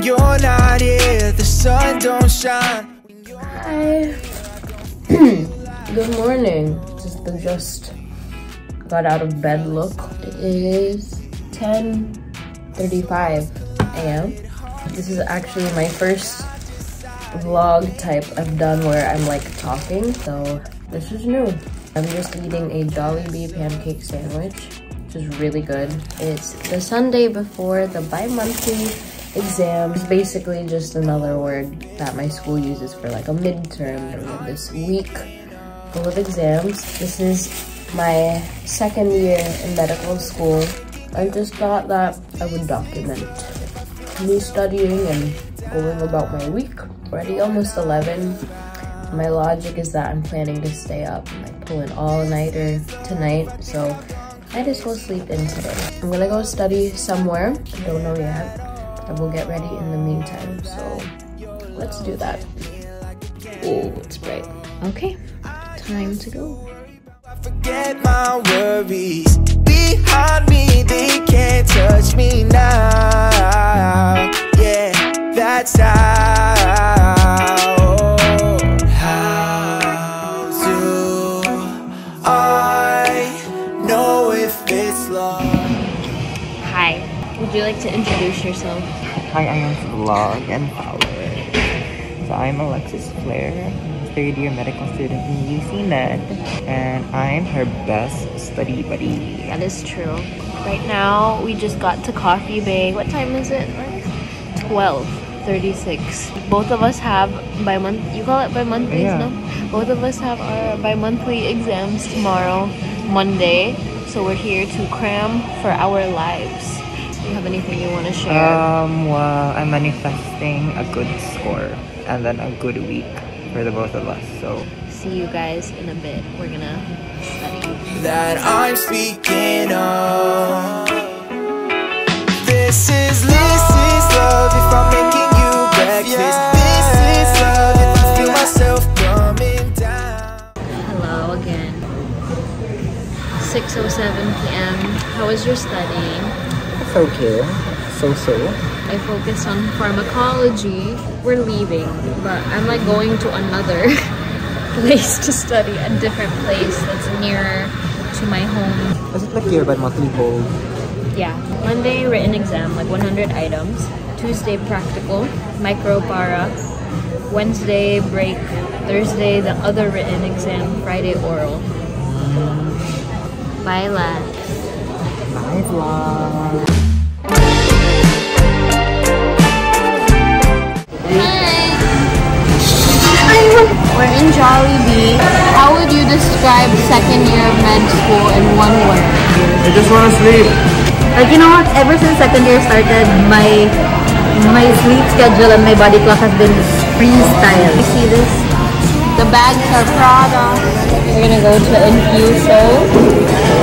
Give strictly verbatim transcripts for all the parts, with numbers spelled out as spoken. when you're not here, the sun don't shine. Hi. Good morning. Just the just got out of bed look. It is ten thirty-five A M This is actually my first vlog type I've done where I'm like talking, so this is new. I'm just eating a Jollibee pancake sandwich, which is really good. It's the Sunday before the bi-monthly exam. It's basically just another word that my school uses for like a midterm. We have this week full of exams. This is my second year in medical school. I just thought that I would document me studying and going about my week. Already almost eleven. My logic is that I'm planning to stay up and like pull an all-nighter tonight, so I just will sleep in today. I'm gonna go study somewhere. I don't know yet, but I will get ready in the meantime, so let's do that. Oh, it's bright. Okay, time to go. I forget my worries. Behind me, they can't touch me now. Yeah, that's how. Would you like to introduce yourself? Hi, I am vlog and follower. So I'm Alexis Flair, third year medical student in U C Med, and I'm her best study buddy. That is true. Right now, we just got to Coffee Bay. What time is it? twelve thirty-six. Both of us have bi-month. You call it bi-monthlies, yeah. No? Both of us have our bi-monthly exams tomorrow, Monday. So we're here to cram for our lives. Do you have anything you want to share? Um, well, I'm manifesting a good score and then a good week for the both of us, so... See you guys in a bit. We're gonna study. That I'm speaking of. This is, this is love if I'm making you breakfast. This is love if I feel myself coming down. Hello again. six oh seven P M How was your studying? Okay, so so. I focused on pharmacology. We're leaving, but I'm like going to another place to study, a different place that's nearer to my home. Is it like your bi-monthly goal? Yeah. Monday written exam, like one hundred items. Tuesday practical, micro para. Wednesday break. Thursday the other written exam. Friday oral. Bye lads. Bye vlog. We're in Jollibee. How would you describe second year of med school in one word? I just want to sleep. Like, you know what? Ever since second year started, my my sleep schedule and my body clock has been freestyle. You see this? The bags are Prada. We're gonna go to Infuso.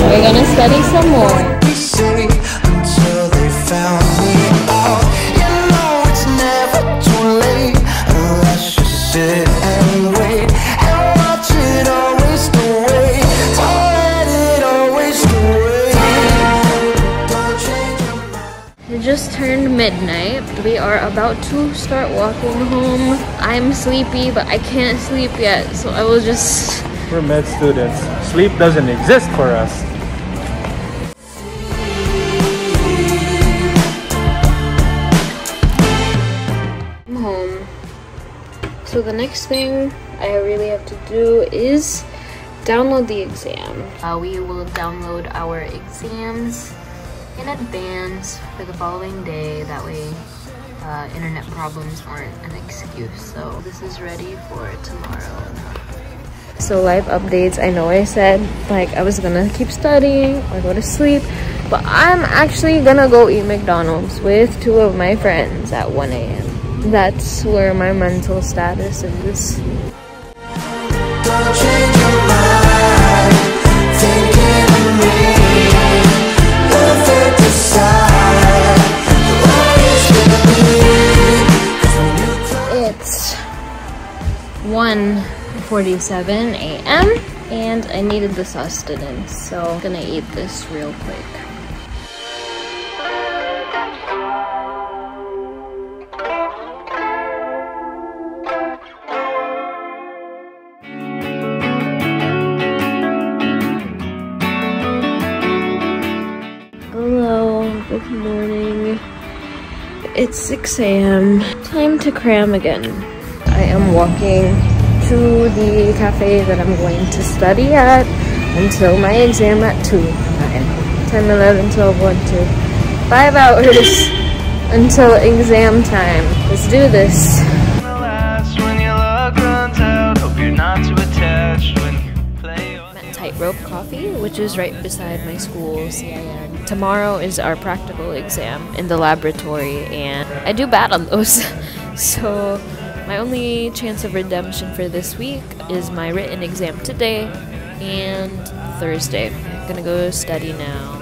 We're gonna study some more. Just turned midnight. We are about to start walking home. I'm sleepy, but I can't sleep yet, so I will just... We're med students. Sleep doesn't exist for us. I'm home. So the next thing I really have to do is download the exam. Uh, we will download our exams in advance for the following day, that way uh, internet problems aren't an excuse. So this is ready for tomorrow. So life updates, I know I said like I was gonna keep studying or go to sleep, but I'm actually gonna go eat McDonald's with two of my friends at one A M That's where my mental status is. Don't change your mind, thinking of me. It's one forty-seven A M and I needed the sustenance, so I'm gonna eat this real quick. It's six A M Time to cram again. I am walking to the cafe that I'm going to study at until my exam at two. ten, eleven, twelve, one, two. Five hours until exam time. Let's do this. I'm at Tightrope Coffee, which is right beside my school, C I N. Tomorrow is our practical exam in the laboratory, and I do bad on those. So my only chance of redemption for this week is my written exam today and Thursday. I'm gonna go study now.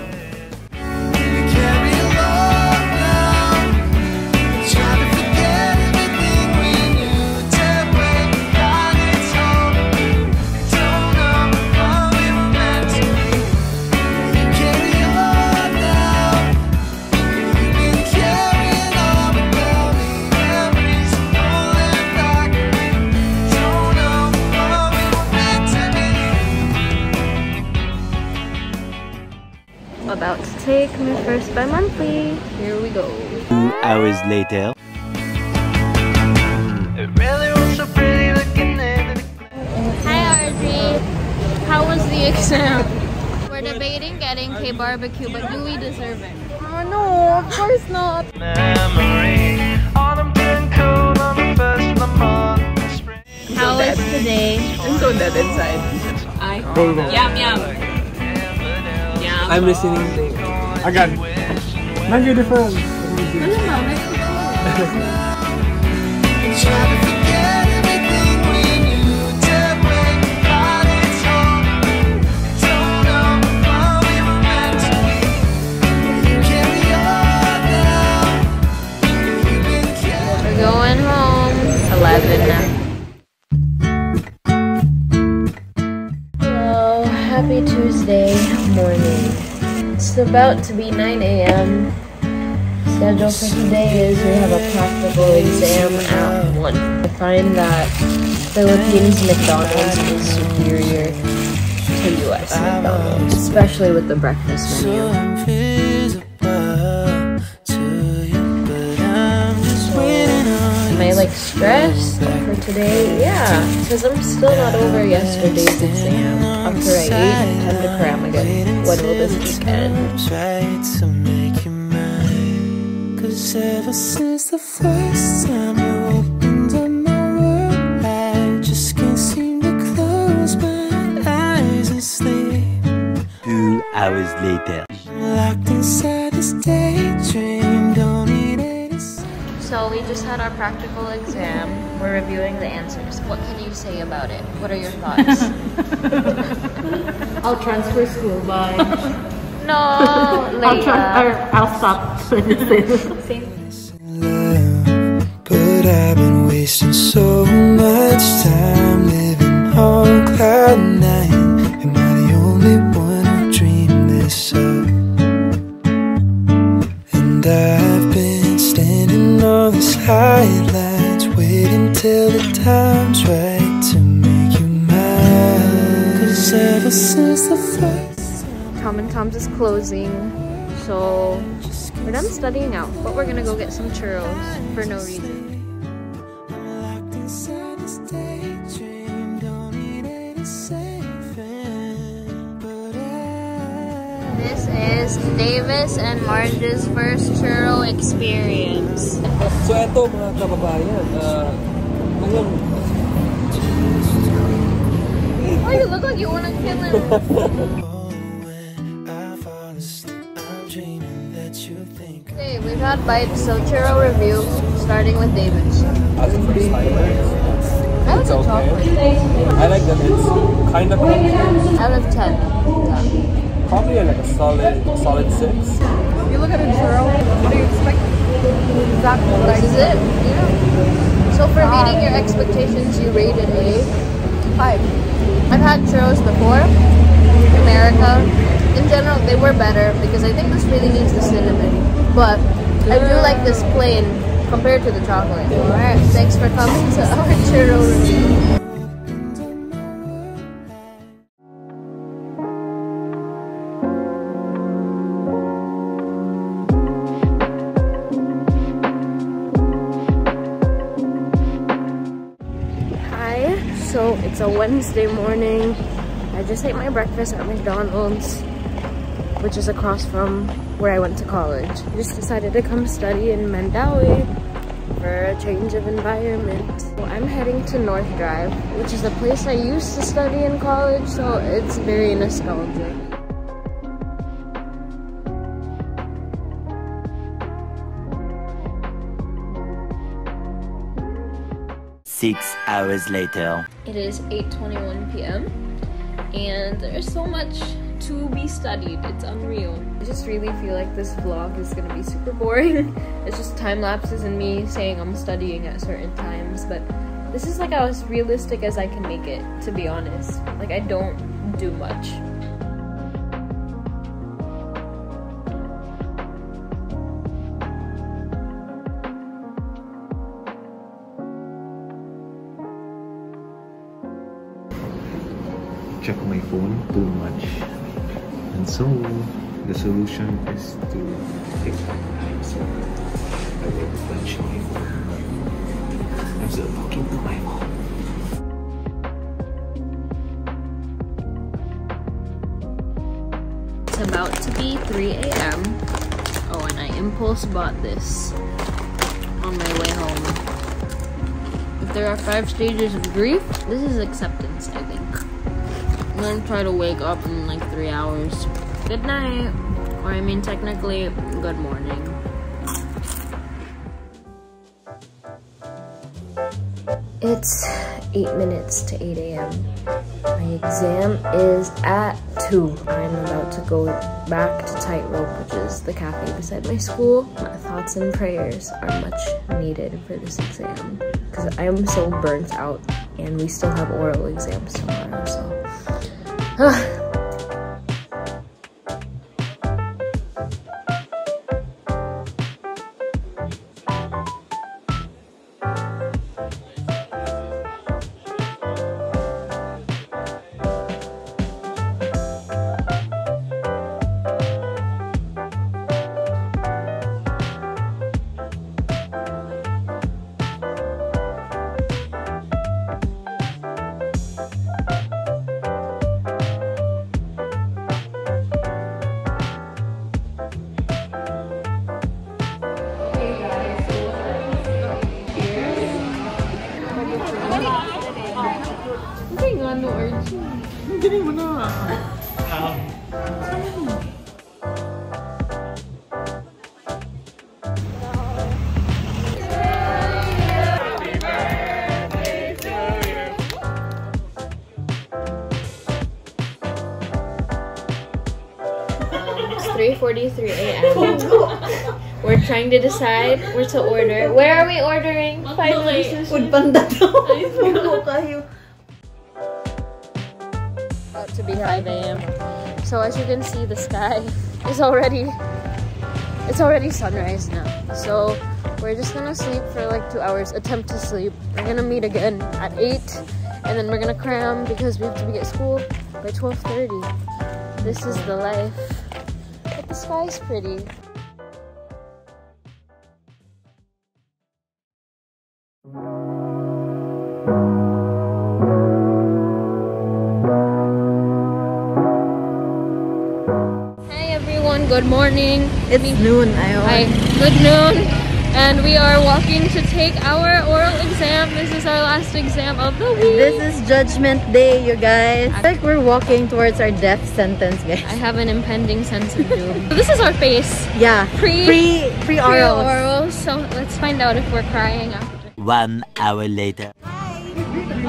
About to take my first bi-monthly. Here we go. Two hours later. Hi R J. How was the exam? We're debating getting K-barbecue, but do we deserve it? Oh no, of course not. How was today? I'm so dead inside. I yum yum. I'm listening. I got it. My beautiful. I We're going home. eleven now. Hello. Happy Tuesday morning. It's about to be nine A M Schedule for today is we have a practical exam at one. I find that Philippines McDonald's is superior to U S McDonald's, especially with the breakfast menu. Am I like stressed for today? Yeah, because I'm still not over yesterday's exam. After I ate, time to cram again. What will this weekend? Try to make you mine. Cause ever since the first time you opened up my world, I just can't seem to close my eyes and sleep. Two hours later. Locked inside this daydream, don't need it. So we just had our practical exam. We're reviewing the answers. What can you say about it? What are your thoughts? I'll transfer school, bye. No, later. I'll, or I'll stop. But I've been wasting so much time living on cloud nine. Am I the only one who dreamed this up? And I've been standing on these highlights, waiting till the time's right. Ever since the first Tom and Tom's is closing, so we're done studying out, but we're gonna go get some churros for no reason. This is Davis and Marge's first churro experience. So eto mga kababayan, uh, oh, you look like you want to kill him. Okay, we've had bites, so churro review, starting with David's. I like the chocolate. I like that it's kind of cool. Out of ten. Yeah. Probably like a solid, solid six. You look at a churro, what do you expect? Exactly what I said. Yeah. So for meeting your expectations, you rated a five. I've had churros before in America. In general, they were better because I think this really needs the cinnamon. But I do like this plain compared to the chocolate. Alright, thanks for coming to our churro review. It's a Wednesday morning. I just ate my breakfast at McDonald's, which is across from where I went to college. I just decided to come study in Mandawi for a change of environment. So I'm heading to North Drive, which is the place I used to study in college, so it's very nostalgic. Six hours later. It is eight twenty-one p m and there's so much to be studied. It's unreal. I just really feel like this vlog is gonna be super boring. It's just time lapses and me saying I'm studying at certain times, but this is like as realistic as I can make it, to be honest. Like, I don't do much. Check my phone too much, and so the solution is to take time. So I will punch my phone. I'm still talking to my phone. It's about to be three a m Oh, and I impulse bought this on my way home. If there are five stages of grief, this is acceptance, I think. I'm gonna try to wake up in like three hours. Good night. Or I mean technically, good morning. It's eight minutes to eight a m My exam is at two. I'm about to go back to Tightrope, which is the cafe beside my school. My thoughts and prayers are much needed for this exam, because I am so burnt out and we still have oral exams tomorrow, so. three forty-three a m We're trying to decide where to order. Where are we ordering? Finally, food panda. About to be five a m So as you can see, the sky is already it's already sunrise now. So we're just gonna sleep for like two hours. Attempt to sleep. We're gonna meet again at eight, and then we're gonna cram because we have to be at school by twelve thirty. This is the life. The sky's pretty. Hi everyone, good morning. It's we, noon, I hope. Hi, good noon. And we are walking to take our oral exam. This is our last exam of the week. This is Judgment Day, you guys. I feel like we're walking towards our death sentence, guys. I have an impending sense of doom. So this is our face. Yeah. Pre pre pre orals. Pre orals. So let's find out if we're crying after. One hour later. Hi.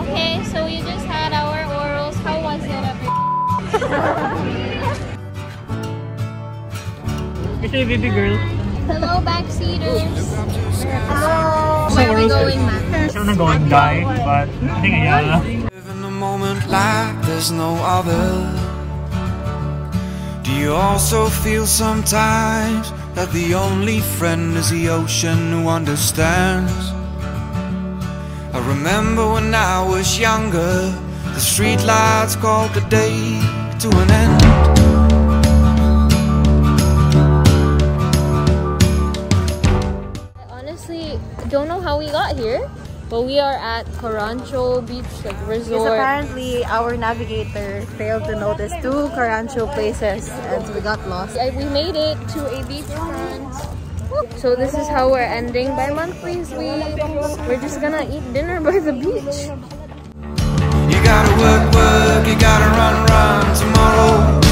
Okay, so we just had our orals. How was it, everyone? It's a baby girl. Hello, backseaters. Oh, where are we going, Matt? I'm gonna go and die, but I think yeah. Live in a moment like there's no other. Do you also feel sometimes that the only friend is the ocean who understands? I remember when I was younger, the streetlights called the day to an end. Don't know how we got here. But we are at Carancho Beach Resort. Because apparently our navigator failed to notice two Carancho places and we got lost. We made it to a beachfront. So this is how we're ending bi-monthly's week. We're just gonna eat dinner by the beach. You gotta work, work, you gotta run, run tomorrow.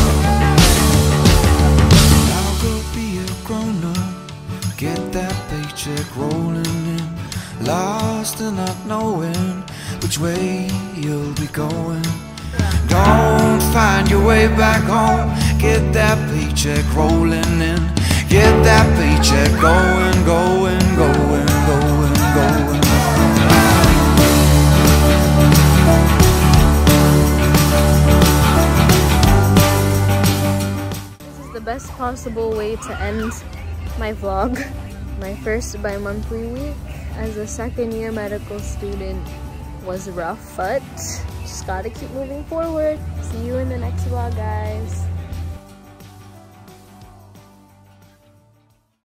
I'll go be a grown-up, get that paycheck rolling in. Lost and not knowing which way you'll be going. Don't find your way back home. Get that paycheck rolling in. Get that paycheck going, going, going, going, going. This is the best possible way to end my vlog. My first bi-monthly week as a second year medical student was rough, but just gotta keep moving forward. See you in the next vlog, guys.